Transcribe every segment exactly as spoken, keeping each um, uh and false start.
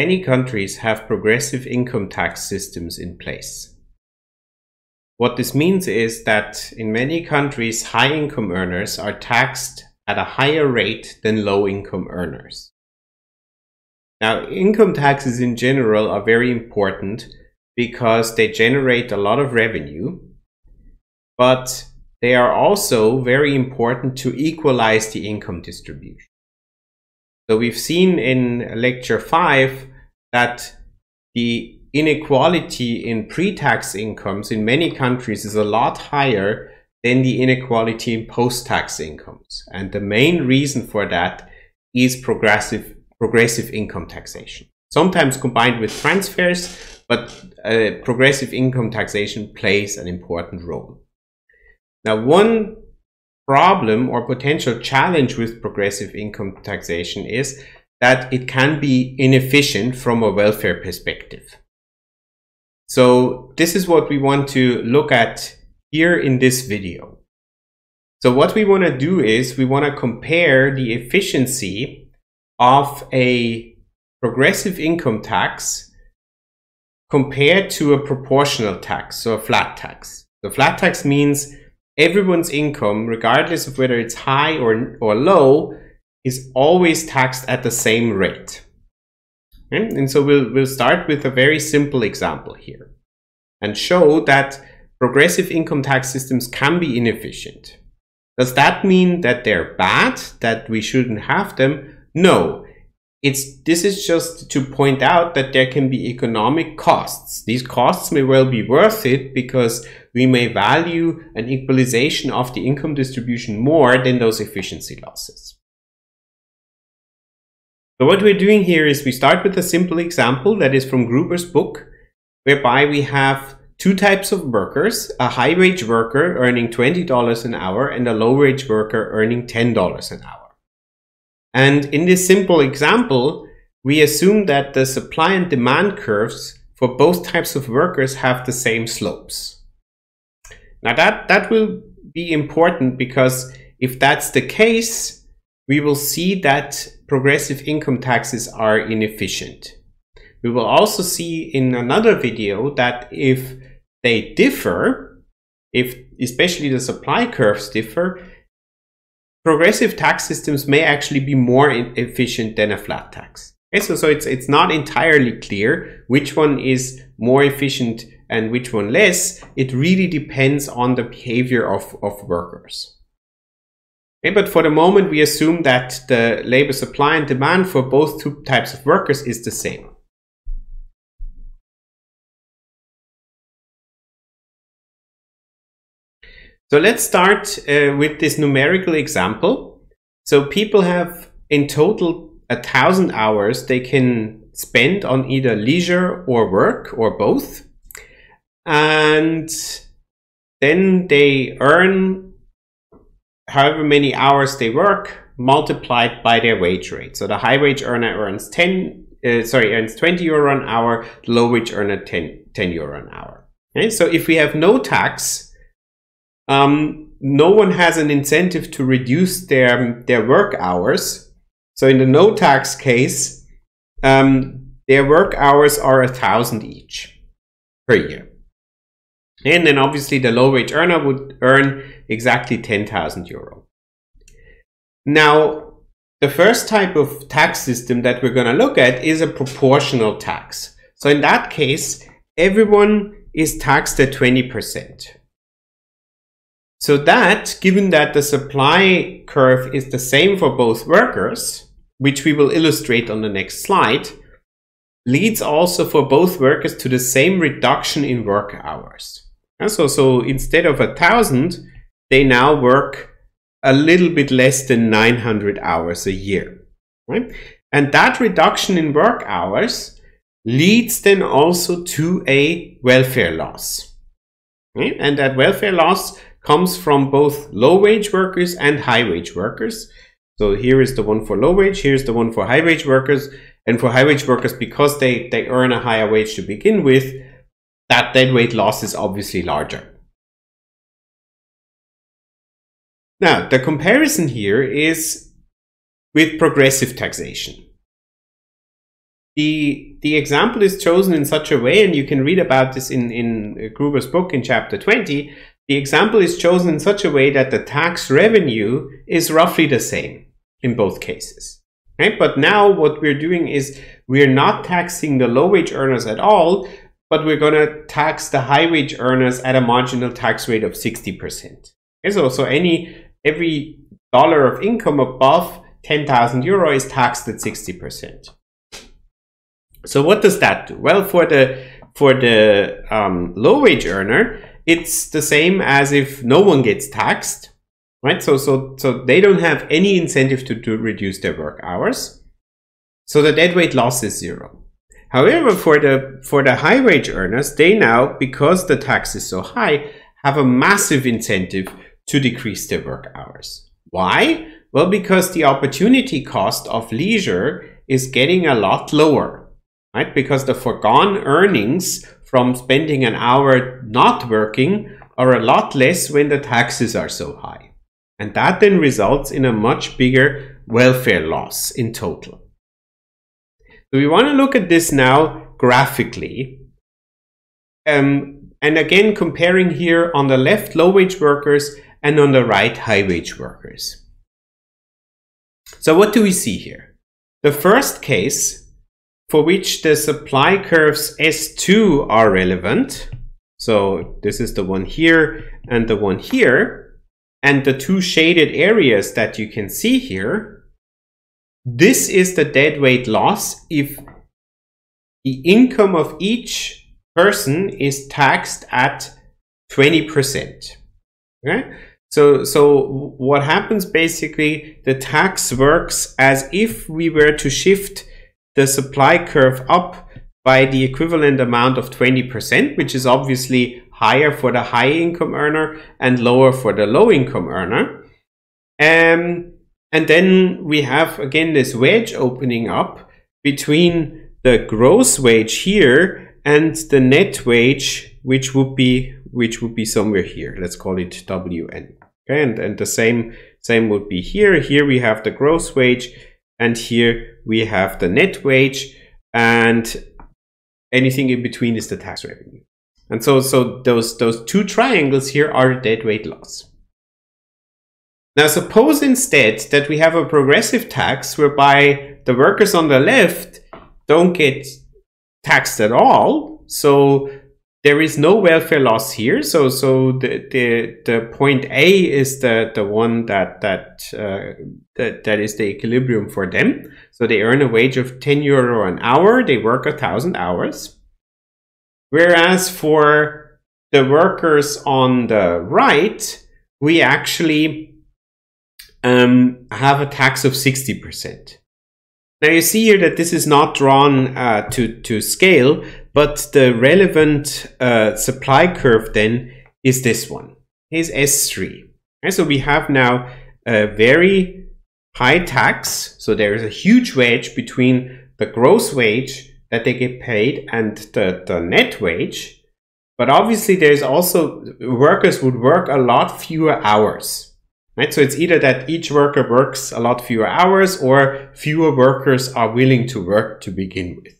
many countries have progressive income tax systems in place. What this means is that in many countries, high income earners are taxed at a higher rate than low income earners. Now, income taxes in general are very important because they generate a lot of revenue, but they are also very important to equalize the income distribution. So we've seen in lecture five that the inequality in pre-tax incomes in many countries is a lot higher than the inequality in post-tax incomes. And the main reason for that is progressive, progressive income taxation, sometimes combined with transfers, but uh, progressive income taxation plays an important role. Now, one problem or potential challenge with progressive income taxation is that it can be inefficient from a welfare perspective. So this is what we want to look at here in this video. So what we want to do is we want to compare the efficiency of a progressive income tax compared to a proportional tax, so a flat tax. The flat tax means everyone's income, regardless of whether it's high or, or low, is always taxed at the same rate. And, and so we'll, we'll start with a very simple example here and show that progressive income tax systems can be inefficient. Does that mean that they're bad, that we shouldn't have them? No. It's, this is just to point out that there can be economic costs. These costs may well be worth it because we may value an equalization of the income distribution more than those efficiency losses. So what we're doing here is we start with a simple example that is from Gruber's book, whereby we have two types of workers, a high-wage worker earning twenty dollars an hour and a low-wage worker earning ten dollars an hour. And in this simple example, we assume that the supply and demand curves for both types of workers have the same slopes. Now that, that will be important because if that's the case, we will see that progressive income taxes are inefficient. We will also see in another video that if they differ, if especially the supply curves differ, progressive tax systems may actually be more efficient than a flat tax. Okay, so so it's, it's not entirely clear which one is more efficient and which one less. It really depends on the behavior of, of workers. Okay, but for the moment, we assume that the labor supply and demand for both two types of workers is the same. So let's start uh, with this numerical example. So people have in total a thousand hours they can spend on either leisure or work or both. And then they earn however many hours they work multiplied by their wage rate. So the high wage earner earns ten, uh, sorry, earns twenty euro an hour, the low wage earner ten euro an hour. Okay? So if we have no tax, Um, no one has an incentive to reduce their, their work hours. So in the no tax case, um, their work hours are a thousand each per year. And then obviously the low wage earner would earn exactly ten thousand euro. Now, the first type of tax system that we're going to look at is a proportional tax. So in that case, everyone is taxed at twenty percent. So that, given that the supply curve is the same for both workers, which we will illustrate on the next slide, leads also for both workers to the same reduction in work hours. And so, so instead of a thousand, they now work a little bit less than nine hundred hours a year. Right? And that reduction in work hours leads then also to a welfare loss. Right? And that welfare loss comes from both low-wage workers and high-wage workers. So here is the one for low-wage, here's the one for high-wage workers. And for high-wage workers, because they, they earn a higher wage to begin with, that dead weight loss is obviously larger. Now, the comparison here is with progressive taxation. The, the example is chosen in such a way, and you can read about this in, in Gruber's book in chapter twenty, the example is chosen in such a way that the tax revenue is roughly the same in both cases. Right? But now what we're doing is we're not taxing the low wage earners at all, but we're going to tax the high wage earners at a marginal tax rate of sixty percent. Okay, so, so any, every dollar of income above ten thousand euro is taxed at sixty percent. So what does that do? Well, for the, for the um, low wage earner, it's the same as if no one gets taxed, right? So, so, so they don't have any incentive to, to reduce their work hours. So the deadweight loss is zero. However, for the, for the high wage earners, they now, because the tax is so high, have a massive incentive to decrease their work hours. Why? Well, because the opportunity cost of leisure is getting a lot lower, right? Because the foregone earnings from spending an hour not working are a lot less when the taxes are so high. And that then results in a much bigger welfare loss in total. So we want to look at this now graphically. Um, and again, comparing here on the left low-wage workers and on the right high-wage workers. So what do we see here? The first case, for which the supply curves S two are relevant. So this is the one here and the one here, and the two shaded areas that you can see here. This is the deadweight loss if the income of each person is taxed at twenty percent. Okay? So, so what happens basically, the tax works as if we were to shift the supply curve up by the equivalent amount of twenty percent, which is obviously higher for the high income earner and lower for the low income earner. Um, and then we have again this wedge opening up between the gross wage here and the net wage, which would be which would be somewhere here. Let's call it W N. Okay, and, and the same same would be here. Here we have the gross wage, and here we have the net wage, and anything in between is the tax revenue. And so, so those, those two triangles here are deadweight loss. Now, suppose instead that we have a progressive tax whereby the workers on the left don't get taxed at all. So there is no welfare loss here. So, so the, the, the point A is the, the one that, that, uh, that, that is the equilibrium for them. So they earn a wage of ten euro an hour. They work a thousand hours. Whereas for the workers on the right, we actually um, have a tax of sixty percent. Now you see here that this is not drawn uh, to, to scale, but the relevant uh, supply curve then is this one, is S three. Okay, so we have now a very high tax. So there is a huge wedge between the gross wage that they get paid and the, the net wage. But obviously there's also, workers would work a lot fewer hours. Right? So it's either that each worker works a lot fewer hours, or fewer workers are willing to work to begin with.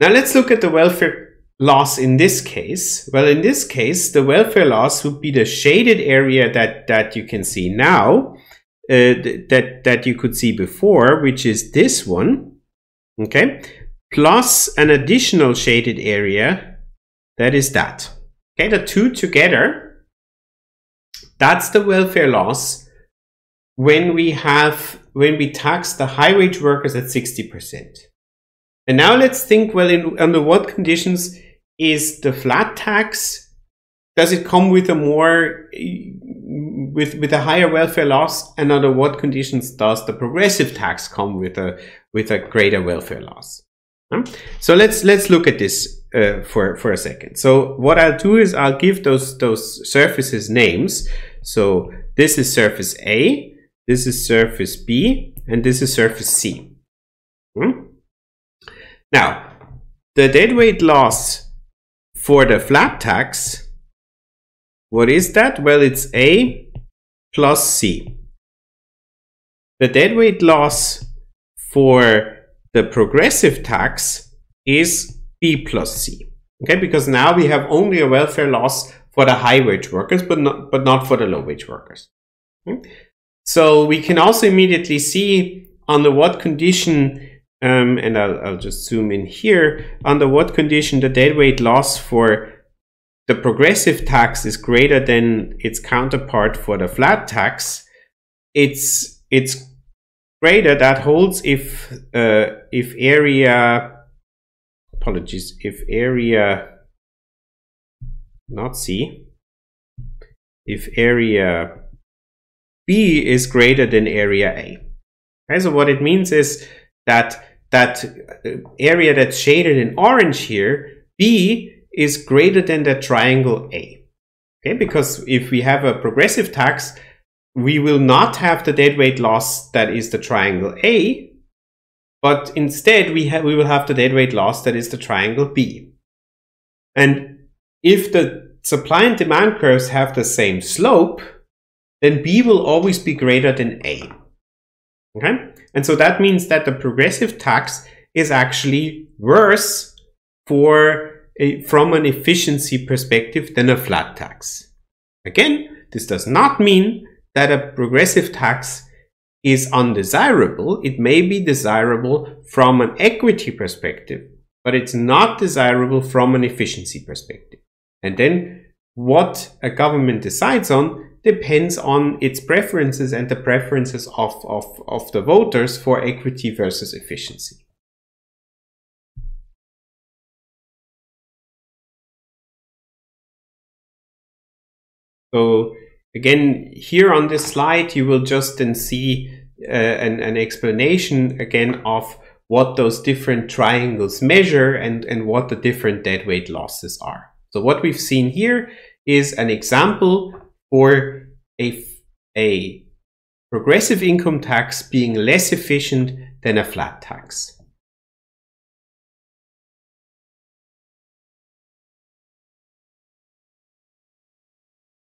Now let's look at the welfare loss in this case. Well, in this case, the welfare loss would be the shaded area that, that you can see now, uh, that, that you could see before, which is this one, okay? Plus an additional shaded area that is that. Okay, the two together, that's the welfare loss when we have, when we tax the high wage workers at sixty percent. And now let's think, well, in, under what conditions is the flat tax, does it come with a more, with, with a higher welfare loss? And under what conditions does the progressive tax come with a, with a greater welfare loss? So let's, let's look at this uh, for, for a second. So what I'll do is I'll give those, those surfaces names. So this is surface A, this is surface B, and this is surface C. Hmm? Now, the deadweight loss for the flat tax, what is that? Well, it's A plus C. The deadweight loss for the progressive tax is B plus C. Okay, because now we have only a welfare loss for the high wage workers, but not, but not for the low wage workers. Okay? So we can also immediately see under what condition, um, and I'll, I'll just zoom in here, under what condition the deadweight loss for the progressive tax is greater than its counterpart for the flat tax. It's, it's greater, that holds if, uh, if area, apologies, if area, not C, if area B is greater than area A. Okay, so what it means is that that area that's shaded in orange here, B, is greater than the triangle A. Okay, because if we have a progressive tax, we will not have the deadweight loss that is the triangle A, but instead we have we will have the deadweight loss that is the triangle B. And if the supply and demand curves have the same slope, then B will always be greater than A. Okay, and so that means that the progressive tax is actually worse for A, from an efficiency perspective than a flat tax. Again, this does not mean that a progressive tax is undesirable. It may be desirable from an equity perspective, but it's not desirable from an efficiency perspective. And then what a government decides on depends on its preferences and the preferences of, of, of the voters for equity versus efficiency. So again, here on this slide, you will just then see uh, an, an explanation again of what those different triangles measure and, and what the different deadweight losses are. So what we've seen here is an example for a, a progressive income tax being less efficient than a flat tax.